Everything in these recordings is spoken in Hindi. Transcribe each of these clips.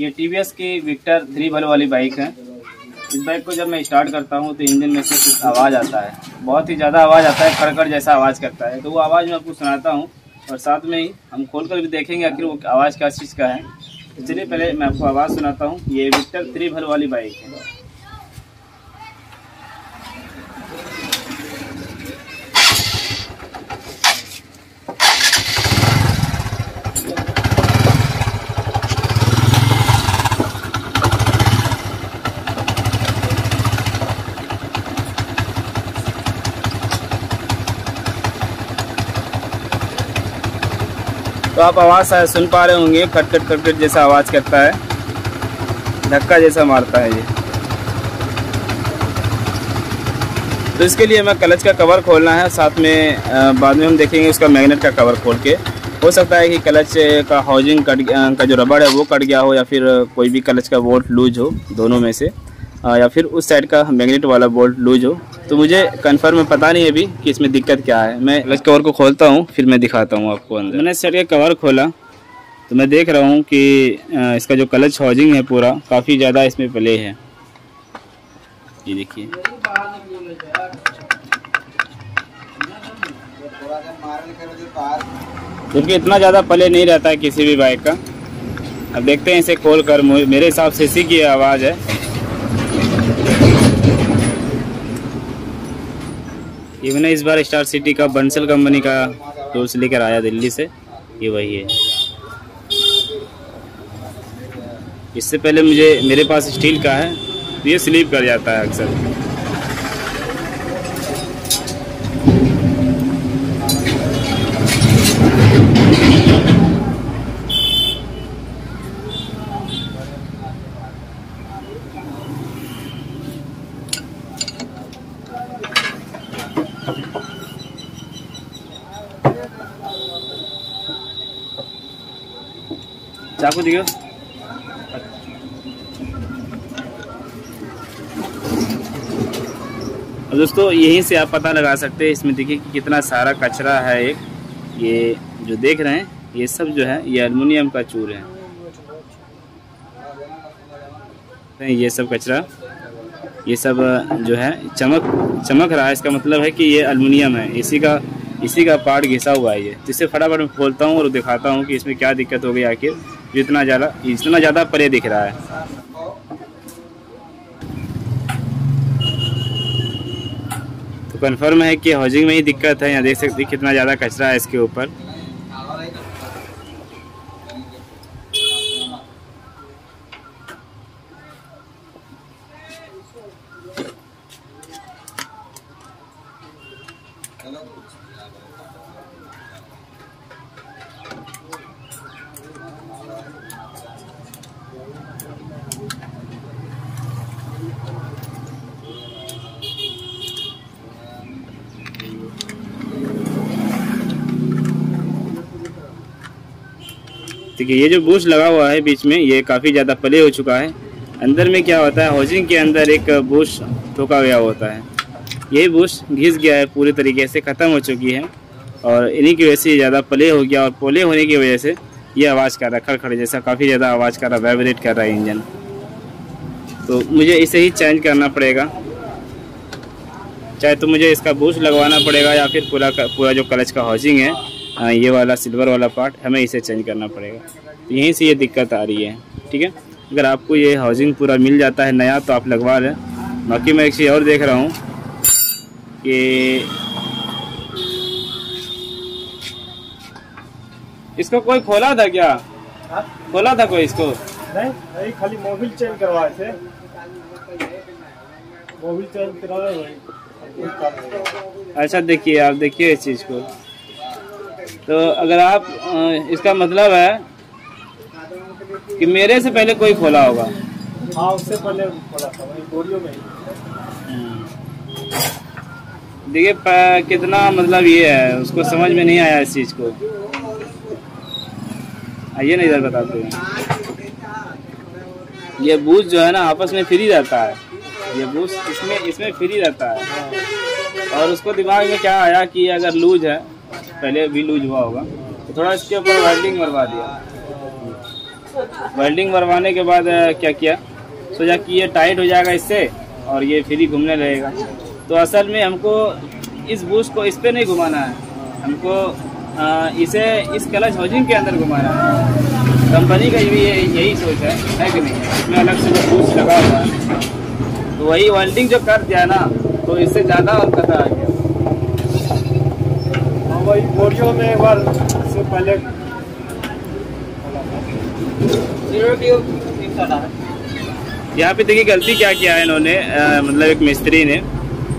ये TVS की विक्टर 3 valve वाली बाइक है। इस बाइक को जब मैं स्टार्ट करता हूँ तो इंजन में से कुछ आवाज़ आता है, बहुत ही ज़्यादा आवाज़ आता है, खड़खड़ जैसा आवाज़ करता है। तो वो आवाज़ मैं आपको सुनाता हूँ और साथ में ही हम खोल कर भी देखेंगे आखिर वो आवाज़ क्या चीज़ का है। तो चलिए पहले मैं आपको आवाज़ सुनाता हूँ। ये विक्टर 3 valve वाली बाइक है। तो आप आवाज़ सुन पा रहे होंगे, खटखट खटखट जैसा आवाज़ करता है, धक्का जैसा मारता है ये। तो इसके लिए हमें क्लच का कवर खोलना है, साथ में बाद में हम देखेंगे उसका मैग्नेट का कवर खोल के। हो सकता है कि क्लच का हाउसिंग कट का जो रबड़ है वो कट गया हो, या फिर कोई भी क्लच का बोल्ट लूज हो, दोनों में से, या फिर उस साइड का मैग्नेट वाला बोल्ट लूज हो। तो मुझे कन्फर्म में पता नहीं अभी कि इसमें दिक्कत क्या है। मैं क्लच कवर को खोलता हूँ, फिर मैं दिखाता हूँ आपको अंदर। मैंने साइड का कवर खोला तो मैं देख रहा हूँ कि इसका जो क्लच हाउसिंग है पूरा काफ़ी ज़्यादा इसमें प्ले है। ये देखिए, क्योंकि इतना ज़्यादा प्ले नहीं रहता है किसी भी बाइक का। अब देखते हैं इसे खोल कर, मेरे हिसाब से इसी की आवाज़ है। ये मैंने इस बार स्टार सिटी का बंसल कंपनी का टूल्स लेकर आया दिल्ली से, ये वही है। इससे पहले मेरे पास स्टील का है, तो ये स्लीप कर जाता है अक्सर। चाकू दियो। दोस्तों, यहीं से आप पता लगा सकते हैं, इसमें देखिए कि कितना सारा कचरा है। एक ये जो देख रहे हैं, ये सब जो है ये एल्युमिनियम का चूर है। ये सब कचरा, ये सब जो है चमक रहा है, इसका मतलब है कि ये एल्युमिनियम है, इसी का पार्ट घिसा हुआ है ये। जिससे फटाफट मैं खोलता हूँ और दिखाता हूँ कि इसमें क्या दिक्कत हो गई आखिर, जितना ज़्यादा परे दिख रहा है। तो कन्फर्म है कि हाउसिंग में ही दिक्कत है। यहाँ देख सकते हैं कितना ज़्यादा कचरा है इसके ऊपर। देखिए, ये जो बूश लगा हुआ है बीच में, ये काफ़ी ज़्यादा प्ले हो चुका है। अंदर में क्या होता है, हाउसिंग के अंदर एक बूश ठोका गया होता है, यही बूश घिस गया है, पूरी तरीके से ख़त्म हो चुकी है और इन्हीं की वजह से ज़्यादा प्ले हो गया। और प्ले होने की वजह से ये आवाज़ कर रहा है, खड़खड़ जैसा काफ़ी ज़्यादा आवाज़ कर रहा है, वाइब्रेट कर रहा है इंजन। तो मुझे इसे ही चेंज करना पड़ेगा, चाहे तो मुझे इसका बूश लगवाना पड़ेगा या फिर पूरा जो क्लच का हाउसिंग है, हाँ, ये वाला सिल्वर वाला पार्ट हमें इसे चेंज करना पड़ेगा। तो यहीं से ये दिक्कत आ रही है। ठीक है, अगर आपको ये हाउसिंग पूरा मिल जाता है नया तो आप लगवा लें। बाकी मैं एक चीज़ और देख रहा हूँ कि इसको कोई खोला था क्या? हा? खोला था कोई इसको? नहीं, खाली मोबिल चेंज करवाए थे। मोबिल चेंज करवाया। अच्छा, देखिए आप, देखिए इस चीज़ को। तो अगर आप इसका मतलब है कि मेरे से पहले कोई खोला होगा। हाँ, उससे पहले खोला था, वही बोरियो में। देखिए कितना मतलब ये है, उसको समझ में नहीं आया इस चीज़ को। आइए ना इधर बताते हैं। ये बूश जो है ना आपस में फ्री रहता है, ये बूश इसमें फ्री रहता है। और उसको दिमाग में क्या आया कि अगर लूज है, पहले भी लूज हुआ होगा, तो थोड़ा इसके ऊपर वाइंडिंग मरवा दिया। वेल्डिंग मरवाने के बाद क्या किया, सोचा कि ये टाइट हो जाएगा इससे और ये फ्री घूमने लगेगा। तो असल में हमको इस बूश को इस पे नहीं घुमाना है, हमको इसे इस क्लच होजिंग के अंदर घुमाना है। कंपनी का भी यही सोच है कि नहीं, इसमें अलग से जो बूश लगा हुआ है तो वही वेल्डिंग जो कर दिया ना, तो इससे ज़्यादा और खतरा आ गया। वही बोरियो में एक बार से पहले यहाँ पे देखिए गलती क्या किया है इन्होंने, मतलब एक मिस्त्री ने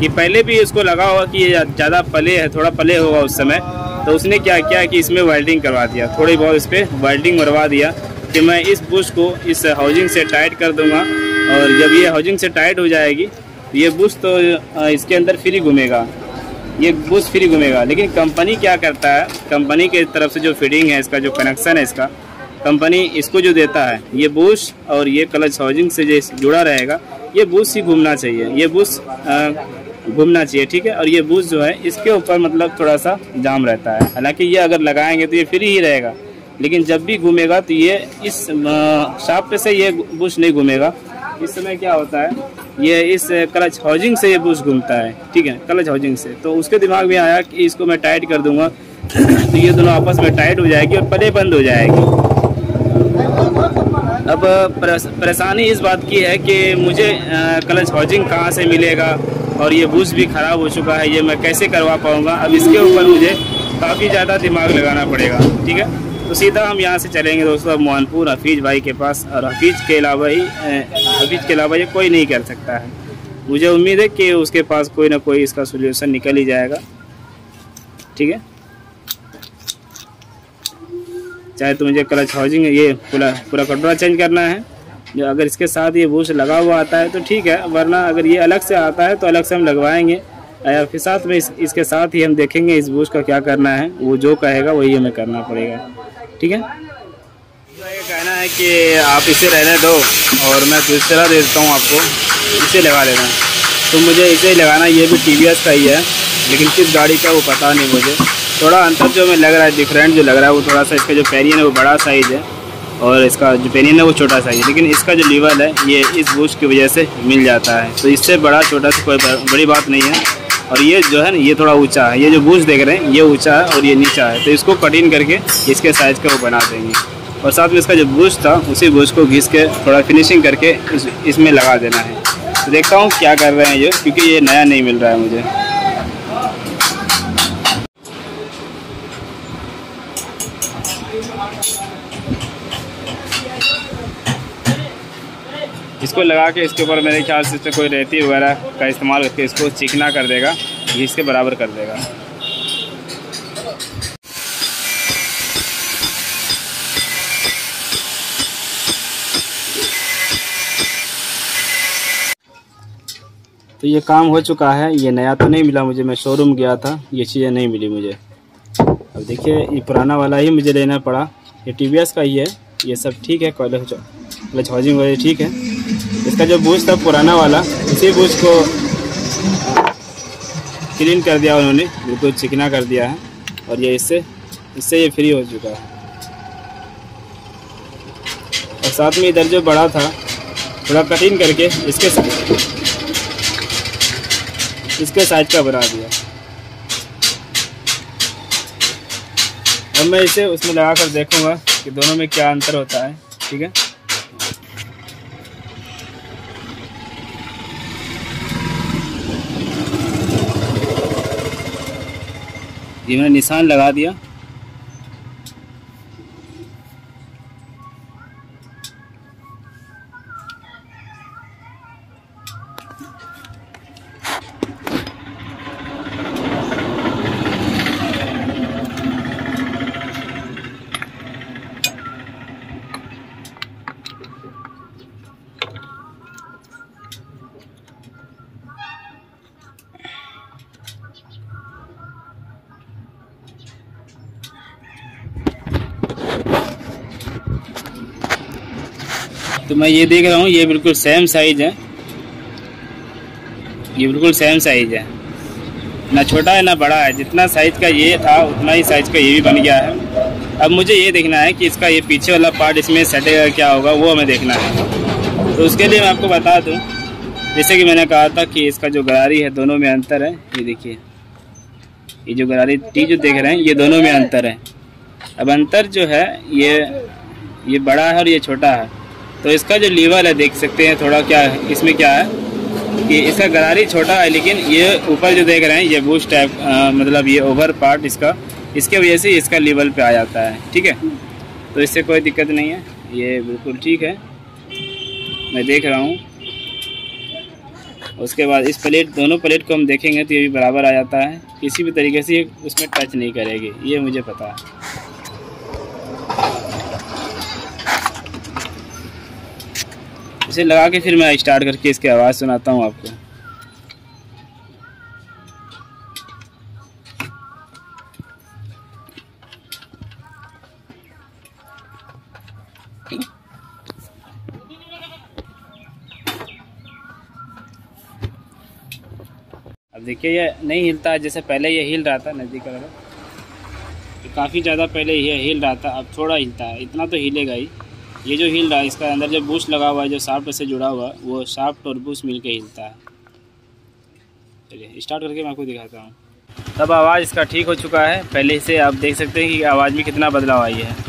कि पहले भी इसको लगा हुआ कि ये ज़्यादा पले है, थोड़ा पले होगा उस समय, तो उसने क्या किया कि इसमें वेल्डिंग करवा दिया, थोड़ी बहुत इस पर वेल्डिंग मरवा दिया कि मैं इस बूश को इस हाउसिंग से टाइट कर दूँगा और जब ये हाउसिंग से टाइट हो जाएगी ये बूश तो इसके अंदर फ्री घूमेगा, ये बूश फ्री घूमेगा। लेकिन कंपनी क्या करता है, कंपनी के तरफ से जो फिटिंग है इसका, जो कनेक्शन है इसका, कंपनी इसको जो देता है, ये बूश और ये क्लच हाउसिंग से जो जुड़ा रहेगा, ये बूश ही घूमना चाहिए, ये बूश घूमना चाहिए, ठीक है। और ये बूश जो है इसके ऊपर मतलब थोड़ा सा जाम रहता है, हालांकि ये अगर लगाएंगे तो ये फ्री ही रहेगा, लेकिन जब भी घूमेगा तो ये इस शाफ्ट से ये बूश नहीं घूमेगा। इस समय क्या होता है, ये इस क्लच हाउसिंग से ये बूश घूमता है, ठीक है, क्लच हाउसिंग से। तो उसके दिमाग में आया कि इसको मैं टाइट कर दूंगा तो ये दोनों आपस में टाइट हो जाएगी और पले बंद हो जाएगी। अब परेशानी इस बात की है कि मुझे क्लच हाउसिंग कहाँ से मिलेगा और ये बूश भी ख़राब हो चुका है, ये मैं कैसे करवा पाऊँगा। अब इसके ऊपर मुझे काफ़ी ज़्यादा दिमाग लगाना पड़ेगा, ठीक है। तो सीधा हम यहाँ से चलेंगे दोस्तों मोहनपुर हफीज़ भाई के पास, और हफीज़ के अलावा ये कोई नहीं कर सकता है। मुझे उम्मीद है कि उसके पास कोई ना कोई इसका सलूशन निकल ही जाएगा, ठीक है। चाहे तो मुझे क्लच हाउसिंग ये पूरा कटोरा चेंज करना है, जो अगर इसके साथ ये बूश लगा हुआ आता है तो ठीक है, वरना अगर ये अलग से आता है तो अलग से हम लगवाएँगे, या फिर साथ में इसके साथ ही हम देखेंगे इस बूश का क्या करना है, वो जो कहेगा वही हमें करना पड़ेगा, ठीक है। ये कहना है कि आप इसे रहने दो और मैं दूसरा दे देता हूँ आपको, इसे लगा लेना। तो मुझे इसे लगाना, ये भी TVS का ही है, लेकिन किस गाड़ी का वो पता नहीं मुझे। थोड़ा अंतर जो हमें लग रहा है, डिफरेंट जो लग रहा है वो थोड़ा सा, इसका जो पेनियन है वो बड़ा साइज़ है और इसका जो पेनियन है वो छोटा साइज़ है, लेकिन इसका जो लीवर है ये इस बूश की वजह से मिल जाता है। तो इससे बड़ा छोटा से कोई बड़ी बात नहीं है। और ये जो है ना, ये थोड़ा ऊंचा है, ये जो बूश देख रहे हैं ये ऊंचा है और ये नीचा है, तो इसको कटिंग करके इसके साइज़ का वो बना देंगे। और साथ में इसका जो बूश था उसी बूश को घिस के थोड़ा फिनिशिंग करके इसमें लगा देना है। तो देखता हूँ क्या कर रहे हैं ये, क्योंकि ये नया नहीं मिल रहा है मुझे। इसको लगा के इसके ऊपर मेरे ख्याल से कोई रेती वगैरह का इस्तेमाल करके इसको चिकना कर देगा, घिस के बराबर कर देगा। तो ये काम हो चुका है। ये नया तो नहीं मिला मुझे, मैं शोरूम गया था, ये चीज़ें नहीं मिली मुझे। अब देखिए ये पुराना वाला ही मुझे लेना पड़ा, ये TVS का ही है। ये सब ठीक है, क्लच हाउसिंग वगैरह ठीक है। इसका जो बूश था पुराना वाला, इसी बूश को क्लीन कर दिया उन्होंने, बिल्कुल चिकना कर दिया है और ये इससे ये फ्री हो चुका है। और साथ में इधर जो बड़ा था थोड़ा कटिंग करके इसके साइज का बना दिया। अब मैं इसे उसमें लगा कर देखूँगा कि दोनों में क्या अंतर होता है, ठीक है। ये मैंने निशान लगा दिया, तो मैं ये देख रहा हूँ ये बिल्कुल सेम साइज़ है, ये बिल्कुल सेम साइज़ है, ना छोटा है ना बड़ा है। जितना साइज़ का ये था उतना ही साइज़ का ये भी बन गया है। अब मुझे ये देखना है कि इसका ये पीछे वाला पार्ट इसमें सटेगा क्या होगा, वो हमें देखना है। तो उसके लिए मैं आपको बता दूं, जैसे कि मैंने कहा था कि इसका जो गरारी है दोनों में अंतर है। ये देखिए, ये जो गरारी टी जो देख रहे हैं ये दोनों में अंतर है। अब अंतर जो है ये बड़ा है और ये छोटा है। तो इसका जो लीवर है देख सकते हैं थोड़ा क्या है, इसमें क्या है कि इसका गरारी छोटा है, लेकिन ये ऊपर जो देख रहे हैं ये बूस्ट टाइप मतलब ये ओवर पार्ट इसका, इसके वजह से इसका लेवल पे आ जाता है। ठीक है, तो इससे कोई दिक्कत नहीं है, ये बिल्कुल ठीक है, मैं देख रहा हूँ। उसके बाद इस प्लेट, दोनों प्लेट को हम देखेंगे तो ये भी बराबर आ जाता है, किसी भी तरीके से ये उसमें टच नहीं करेगी, ये मुझे पता है। इसे लगा के फिर मैं स्टार्ट करके इसकी आवाज़ सुनाता हूँ आपको। अब देखिए ये नहीं हिलता है, जैसे पहले ये हिल रहा था, नज़दीक का तो काफ़ी ज़्यादा पहले ये हिल रहा था, अब थोड़ा हिलता है, इतना तो हिलेगा ही। ये जो हिल रहा है इसका अंदर जो बूस्ट लगा हुआ है, जो शाफ्ट से जुड़ा हुआ है, वो शाफ्ट और बूस्ट मिलके हिलता है। चलिए स्टार्ट करके मैं आपको दिखाता हूँ। तब आवाज़ इसका ठीक हो चुका है, पहले से आप देख सकते हैं कि आवाज़ में कितना बदलाव आई है।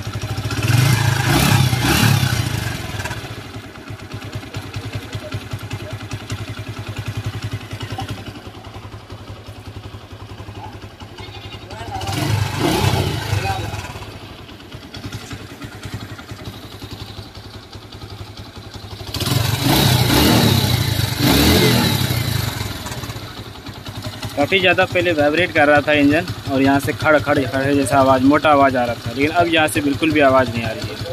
काफ़ी ज़्यादा पहले वाइब्रेट कर रहा था इंजन और यहाँ से खड़ खड़ खड़ जैसा आवाज़, मोटा आवाज़ आ रहा था, लेकिन अब यहाँ से बिल्कुल भी आवाज़ नहीं आ रही है।